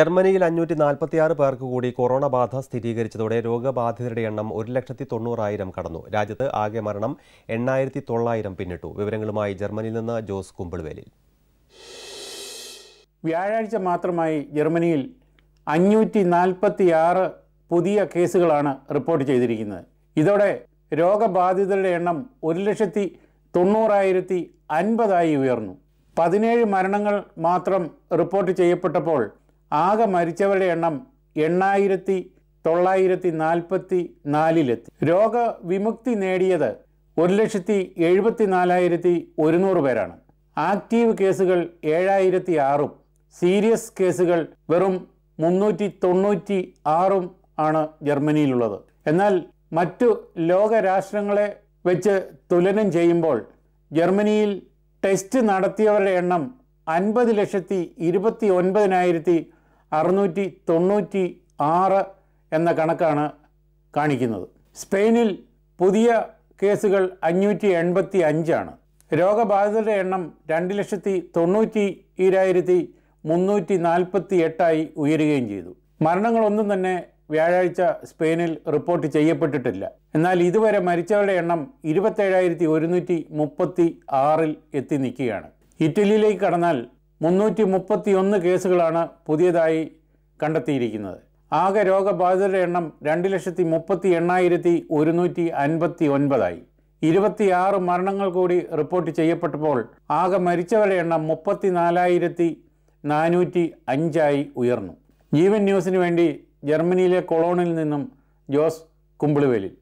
Germany and Newton Alpatia Parkudi, Corona Bathas, Titigaric, Roga Bathiranam, Urlecti Tonoraidam Kadano, Rajata, Agamaranam, and Nairti Tolaidam Pinetu, Viverangalmai, Germany Lana, Jos Kumbelveli. We are the Matramai, Germany, Anuti Nalpatia, Pudia Kesagalana, reported Jedrina. Idoda Roga Bathiranam, Urlecti Tonorairti, Anbadai Vernu. Padinari Maranangal Matram reported Chapatapol. Aga Marichavari Anam, Yenairati, Tolairati Nalpati, Nalilet. Roga Vimukti Nadiada, Urleshati, Edbati Nalairati, Urinur Verana. Active casegal, Edairati Arum. Serious casegal, Verum, Munuti, Tonuti, Arum, Anna, Germany Lula. Enal Matu Loga Rashrangle, which Tulen and Jaimbol. Germany test Nadatia Anam, Anbadileshati, Iribati, Unbanairati. Arnuti, Tonuti, Ara, and the Kanakana Kanikino. Spainil, Pudia, Kesugal, Annuti, Enbati, Anjana. Roga Bazar Enam, Dandilashati, Tonuti, Irairiti, Munuti, Nalpati, Etai, Uirigenjidu. Marnangalundane, Vyaracha, Spainil, report Chayapatilla. And I'll either wear a Marichal Enam, Iribatairiti, Urinuti, Mupati, Aril, Etinikiana. Italy Karnal. 331 കേസുകളാണ് പുതിയതായി കണ്ടെത്തിയിരിക്കുന്നത്. ആകെ രോഗബാധിതരുടെ എണ്ണം 238159 ആയി. 26 മരണങ്ങൾ കൂടി report ചെയ്യപ്പെട്ടപ്പോൾ ആകെ മരിച്ചവരുടെ എണ്ണം 34405 ആയി ഉയർന്നു. ജീവൻ ന്യൂസിന് വേണ്ടി ജർമ്മനിയിലെ കൊളോണിൽ നിന്നും ജോസ് കുമ്പിളിവേലി